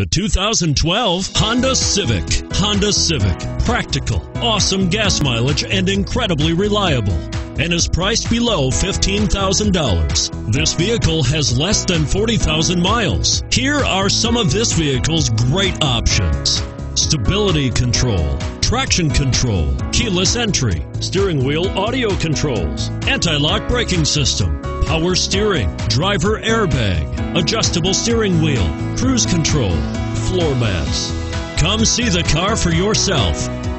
The 2012 Honda Civic. Honda Civic. Practical, awesome gas mileage, and incredibly reliable, and is priced below $15,000. This vehicle has less than 40,000 miles. Here are some of this vehicle's great options: stability control, traction control, keyless entry, steering wheel audio controls, anti-lock braking system, power steering, driver airbag, adjustable steering wheel, cruise control, floor mats. Come see the car for yourself.